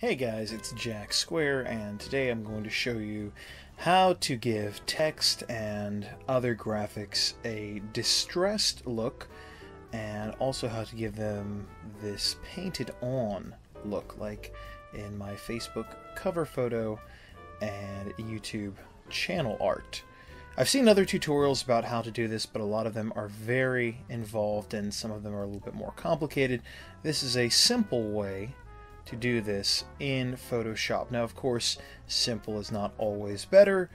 Hey guys, it's Jack Square, and today I'm going to show you how to give text and other graphics a distressed look, and also how to give them this painted on look, like in my Facebook cover photo and YouTube channel art. I've seen other tutorials about how to do this, but a lot of them are very involved and some of them are a little bit more complicated. This is a simple way to do this in Photoshop. Now, of course, simple is not always better,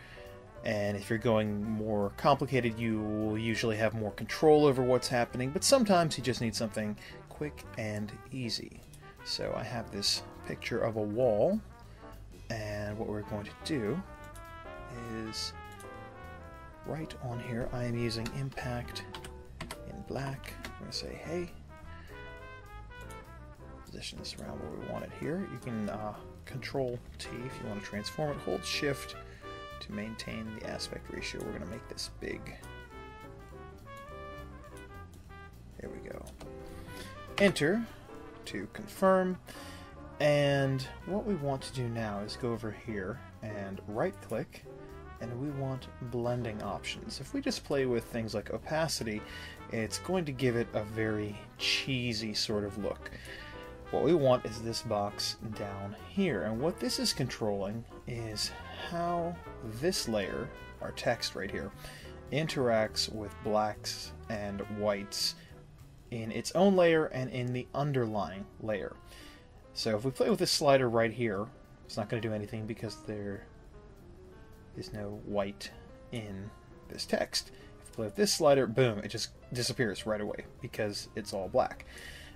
and if you're going more complicated, you will usually have more control over what's happening, but sometimes you just need something quick and easy. So I have this picture of a wall, and what we're going to do is right on here, I am using Impact in black. I'm going to say, hey, position this around where we want it here. You can Control T if you want to transform it, hold Shift to maintain the aspect ratio. We're going to make this big. There we go. Enter to confirm. And what we want to do now is go over here and right click, and we want blending options. If we just play with things like opacity, it's going to give it a very cheesy sort of look. What we want is this box down here, and what this is controlling is how this layer, our text right here, interacts with blacks and whites in its own layer and in the underlying layer. So if we play with this slider right here, it's not going to do anything because there is no white in this text. If we play with this slider, boom, it just disappears right away because it's all black.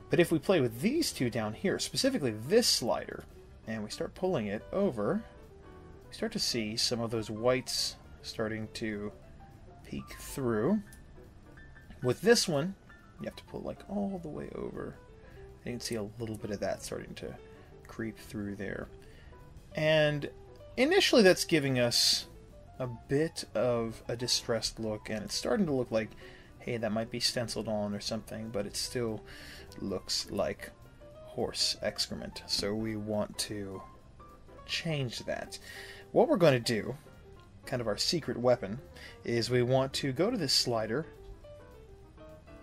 But if we play with these two down here, specifically this slider, and we start pulling it over, we start to see some of those whites starting to peek through. With this one, you have to pull like all the way over. You can see a little bit of that starting to creep through there. And initially that's giving us a bit of a distressed look, and it's starting to look like, hey, that might be stenciled on or something, but it still looks like horse excrement. So we want to change that. What we're going to do, kind of our secret weapon, is we want to go to this slider,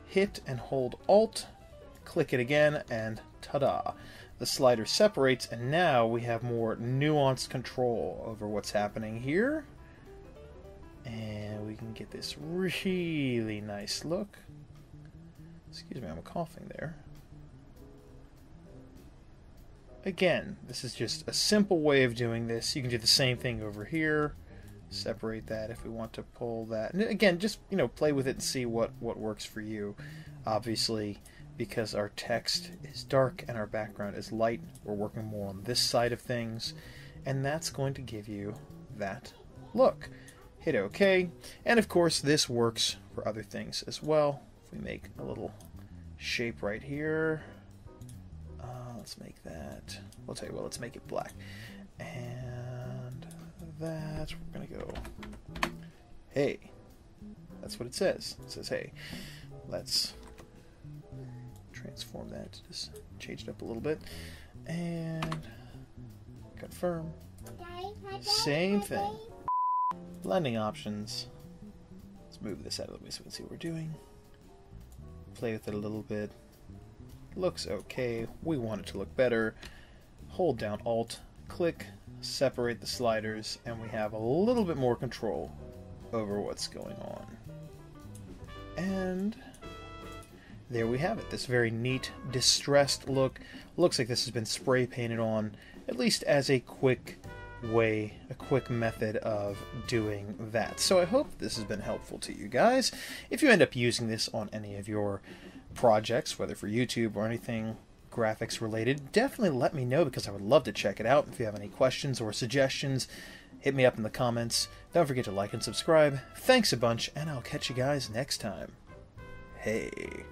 hit and hold Alt, click it again, and ta-da! The slider separates, and now we have more nuanced control over what's happening here. And we can get this really nice look. Excuse me, I'm coughing there. Again, this is just a simple way of doing this. You can do the same thing over here. Separate that if we want to pull that. And again, just, you know, play with it and see what works for you. Obviously, because our text is dark and our background is light, we're working more on this side of things. And that's going to give you that look. Hit OK, and of course this works for other things as well. If we make a little shape right here, let's make that, we'll tell you what, let's make it black. And that, we're going to go, hey, that's what it says. It says, hey, let's transform that, just change it up a little bit, and confirm, same thing. Blending options. Let's move this out of the way so we can see what we're doing. Play with it a little bit. Looks okay. We want it to look better. Hold down Alt, click, separate the sliders, and we have a little bit more control over what's going on. And there we have it. This very neat, distressed look. Looks like this has been spray painted on, at least as a quick way, a quick method of doing that. So I hope this has been helpful to you guys. If you end up using this on any of your projects, whether for YouTube or anything graphics related, definitely let me know because I would love to check it out. If you have any questions or suggestions, hit me up in the comments. Don't forget to like and subscribe. Thanks a bunch, and I'll catch you guys next time. Hey.